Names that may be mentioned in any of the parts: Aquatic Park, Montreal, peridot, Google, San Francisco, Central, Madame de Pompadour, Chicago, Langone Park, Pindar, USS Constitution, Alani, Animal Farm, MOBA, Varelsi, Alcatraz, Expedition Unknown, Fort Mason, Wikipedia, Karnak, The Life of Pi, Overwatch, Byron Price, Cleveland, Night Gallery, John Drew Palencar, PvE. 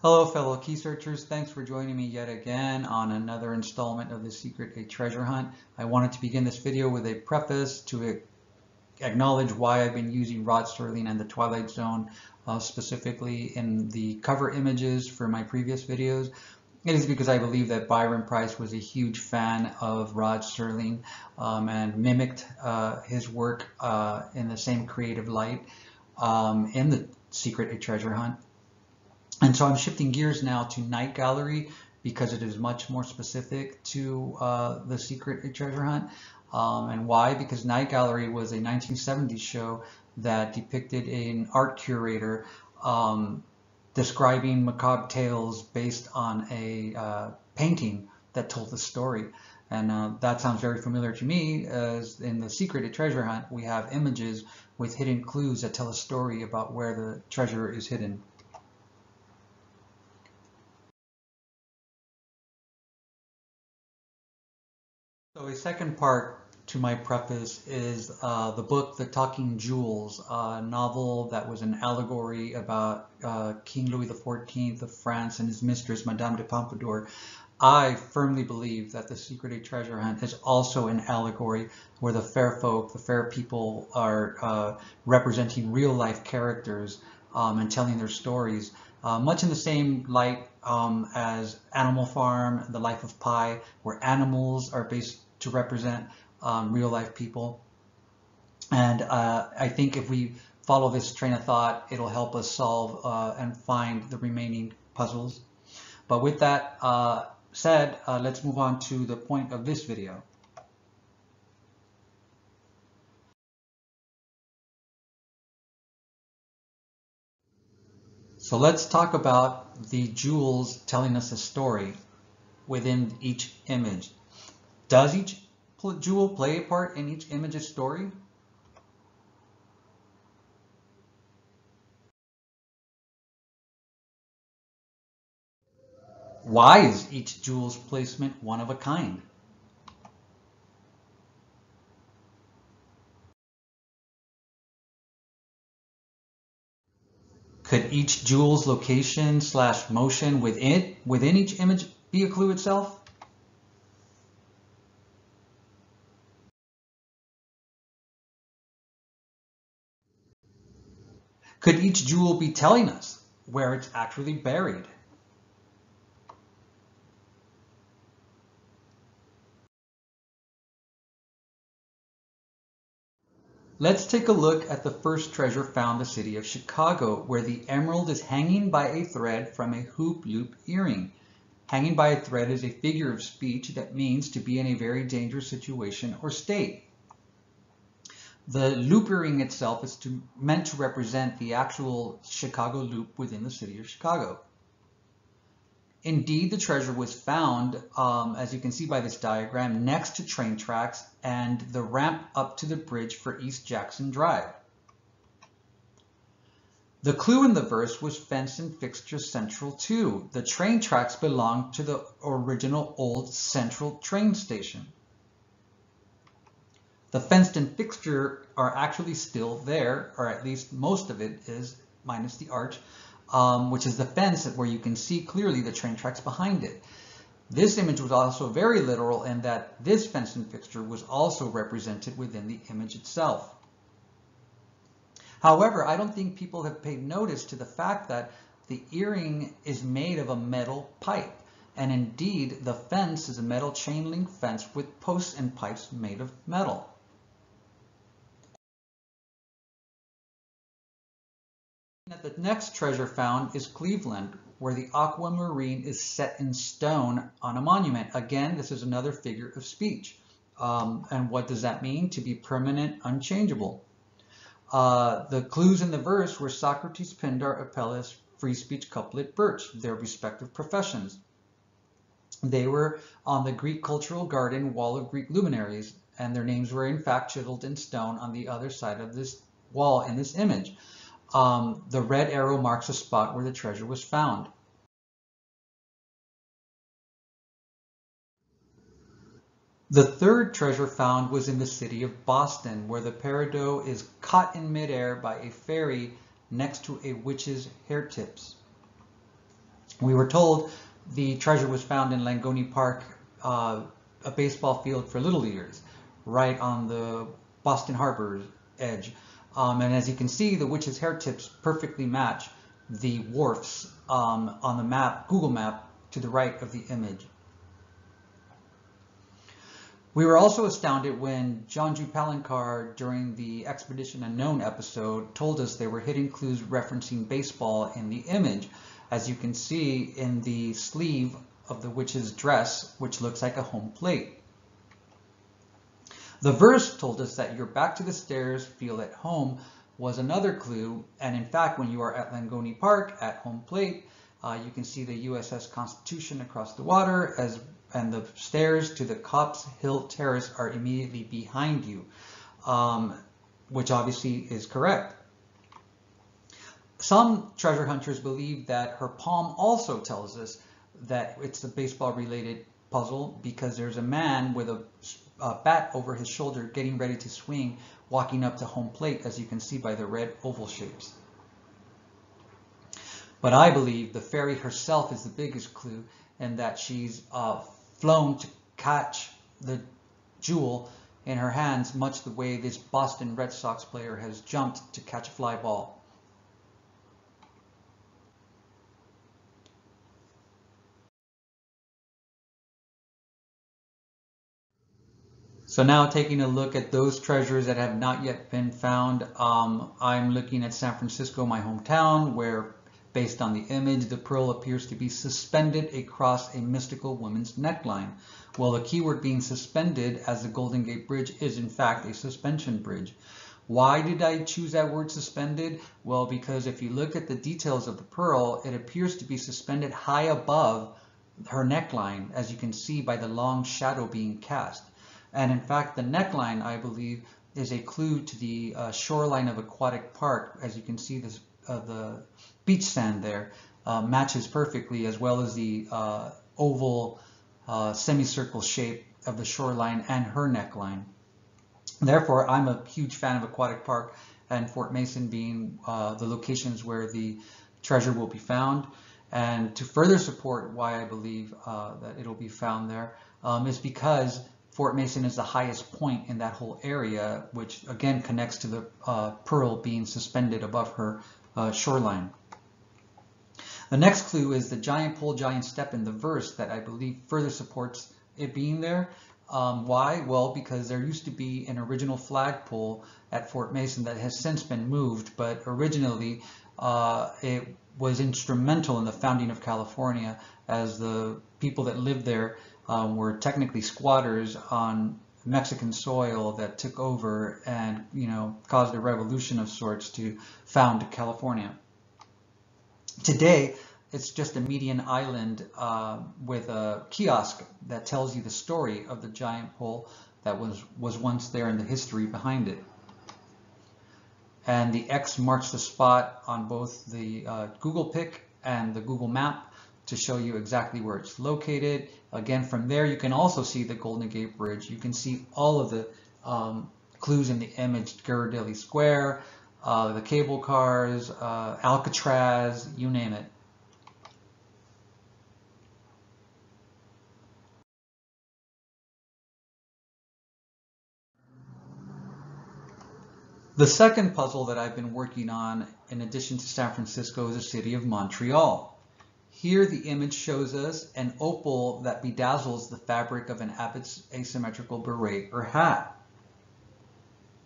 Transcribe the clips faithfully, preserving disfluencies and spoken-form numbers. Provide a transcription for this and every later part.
Hello, fellow key searchers. Thanks for joining me yet again on another installment of The Secret, A Treasure Hunt. I wanted to begin this video with a preface to acknowledge why I've been using Rod Serling and the Twilight Zone uh, specifically in the cover images for my previous videos. It is because I believe that Byron Price was a huge fan of Rod Serling um, and mimicked uh, his work uh, in the same creative light um, in The Secret, A Treasure Hunt. And so I'm shifting gears now to Night Gallery because it is much more specific to uh, The Secret, A Treasure Hunt. Um, and why? Because Night Gallery was a nineteen seventies show that depicted an art curator um, describing macabre tales based on a uh, painting that told the story. And uh, that sounds very familiar to me, as in The Secret, A Treasure Hunt, we have images with hidden clues that tell a story about where the treasure is hidden. So a second part to my preface is uh, the book, The Talking Jewels, a novel that was an allegory about uh, King Louis the fourteenth of France and his mistress, Madame de Pompadour. I firmly believe that The Secret, A Treasure Hunt is also an allegory where the fair folk, the fair people are uh, representing real life characters um, and telling their stories, uh, much in the same light um, as Animal Farm, The Life of Pi, where animals are based to represent um, real life people. And uh, I think if we follow this train of thought, it'll help us solve uh, and find the remaining puzzles. But with that uh, said, uh, let's move on to the point of this video. So let's talk about the jewels telling us a story within each image. Does each jewel play a part in each image's story? Why is each jewel's placement one of a kind? Could each jewel's location slash motion within, within each image be a clue itself? Could each jewel be telling us where it's actually buried? Let's take a look at the first treasure found in the city of Chicago, where the emerald is hanging by a thread from a hoop loop earring. Hanging by a thread is a figure of speech that means to be in a very dangerous situation or state. The loop earring itself is to, meant to represent the actual Chicago loop within the city of Chicago. Indeed, the treasure was found, um, as you can see by this diagram, next to train tracks and the ramp up to the bridge for East Jackson Drive. The clue in the verse was fence and fixture central too. The train tracks belonged to the original old Central train station. The fenced and fixture are actually still there, or at least most of it is, minus the arch. Um, which is the fence where you can see clearly the train tracks behind it. This image was also very literal in that this fence and fixture was also represented within the image itself. However, I don't think people have paid notice to the fact that the earring is made of a metal pipe, and indeed the fence is a metal chain link fence with posts and pipes made of metal. The next treasure found is Cleveland, where the aquamarine is set in stone on a monument. Again, this is another figure of speech. Um, and what does that mean? To be permanent, unchangeable. Uh, the clues in the verse were Socrates, Pindar, Apelles, free speech couplet, birch, their respective professions. They were on the Greek cultural garden wall of Greek luminaries, and their names were in fact chiseled in stone on the other side of this wall in this image. Um, the red arrow marks the spot where the treasure was found. The third treasure found was in the city of Boston, where the peridot is caught in midair by a fairy next to a witch's hair tips. We were told the treasure was found in Langone Park, uh, a baseball field for Little Leaguers, right on the Boston Harbor's edge. Um, and as you can see, the witch's hair tips perfectly match the wharfs um, on the map, Google map, to the right of the image. We were also astounded when John Drew Palencar, during the Expedition Unknown episode, told us there were hidden clues referencing baseball in the image, as you can see in the sleeve of the witch's dress, which looks like a home plate. The verse told us that "You're back to the stairs, feel at home" was another clue, and in fact, when you are at Langone Park at home plate, uh, you can see the U S S Constitution across the water, as and the stairs to the Copse Hill Terrace are immediately behind you, um, which obviously is correct. Some treasure hunters believe that her palm also tells us that it's a baseball-related puzzle, because there's a man with a, a bat over his shoulder getting ready to swing, walking up to home plate, as you can see by the red oval shapes. But I believe the fairy herself is the biggest clue, and that she's uh, flown to catch the jewel in her hands, much the way this Boston Red Sox player has jumped to catch a fly ball. So now taking a look at those treasures that have not yet been found, um, I'm looking at San Francisco, my hometown, where based on the image, the pearl appears to be suspended across a mystical woman's neckline. Well, the keyword being suspended, as the Golden Gate Bridge is in fact a suspension bridge. Why did I choose that word suspended? Well, because if you look at the details of the pearl, it appears to be suspended high above her neckline, as you can see by the long shadow being cast. And in fact, the neckline, I believe, is a clue to the uh, shoreline of Aquatic Park. As you can see, this uh, the beach sand there uh, matches perfectly, as well as the uh, oval uh, semicircle shape of the shoreline and her neckline. Therefore, I'm a huge fan of Aquatic Park, and Fort Mason being uh, the locations where the treasure will be found. And to further support why I believe uh, that it'll be found there um, is because Fort Mason is the highest point in that whole area, which again connects to the uh, pearl being suspended above her uh, shoreline. The next clue is the giant pole, giant step in the verse, that I believe further supports it being there. Um, why? Well, because there used to be an original flagpole at Fort Mason that has since been moved, but originally uh, it was instrumental in the founding of California, as the people that lived there um, were technically squatters on Mexican soil that took over and, you know, caused a revolution of sorts to found California. Today, it's just a median island uh, with a kiosk that tells you the story of the giant pole that was, was once there and the history behind it. And the X marks the spot on both the uh, Google Pic and the Google Map to show you exactly where it's located. Again, from there, you can also see the Golden Gate Bridge. You can see all of the um, clues in the image: Ghirardelli Square, Uh, the cable cars, uh, Alcatraz, you name it. The second puzzle that I've been working on, in addition to San Francisco, is the city of Montreal. Here the image shows us an opal that bedazzles the fabric of an abbot's asymmetrical beret or hat.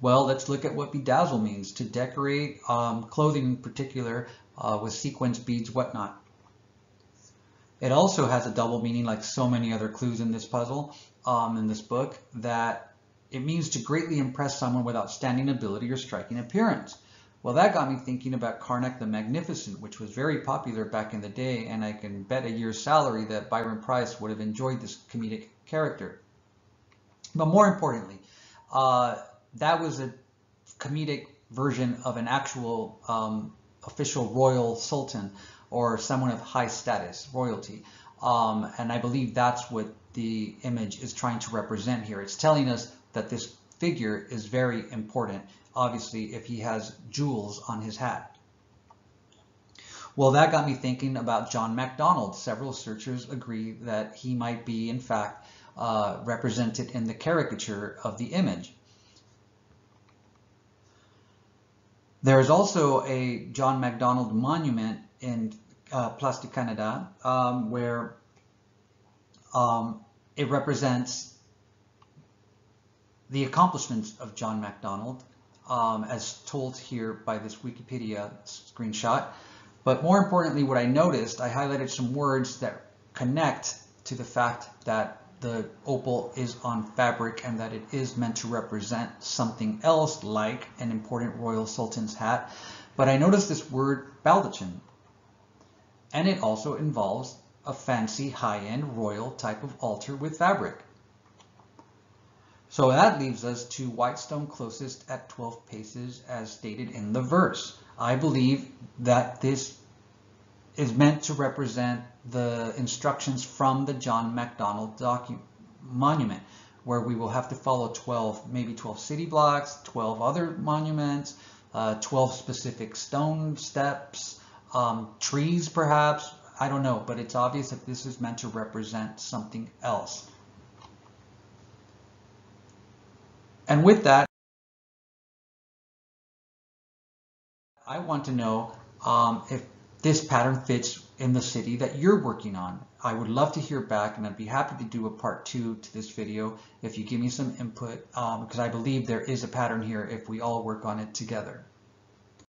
Well, let's look at what bedazzle means: to decorate um, clothing in particular uh, with sequins, beads, whatnot. It also has a double meaning, like so many other clues in this puzzle, um, in this book, that it means to greatly impress someone with outstanding ability or striking appearance. Well, that got me thinking about Karnak the Magnificent, which was very popular back in the day, and I can bet a year's salary that Byron Price would have enjoyed this comedic character. But more importantly, uh, that was a comedic version of an actual um, official royal sultan or someone of high status, royalty. Um, and I believe that's what the image is trying to represent here. It's telling us that this figure is very important, obviously, if he has jewels on his hat. Well, that got me thinking about John MacDonald. Several searchers agree that he might be, in fact, uh, represented in the caricature of the image. There is also a John MacDonald monument in uh, Place du Canada, um, where um, it represents the accomplishments of John MacDonald, um, as told here by this Wikipedia screenshot. But more importantly, what I noticed, I highlighted some words that connect to the fact that the opal is on fabric and that it is meant to represent something else, like an important royal sultan's hat. But I noticed this word baldachin, and it also involves a fancy high-end royal type of altar with fabric. So that leaves us to white stone closest at twelve paces as stated in the verse. I believe that this is meant to represent the instructions from the John MacDonald document, monument, where we will have to follow twelve, maybe twelve city blocks, twelve other monuments, uh, twelve specific stone steps, um, trees perhaps, I don't know, but it's obvious that this is meant to represent something else. And with that, I want to know um, if this pattern fits in the city that you're working on. I would love to hear back, and I'd be happy to do a part two to this video if you give me some input, um, because I believe there is a pattern here if we all work on it together.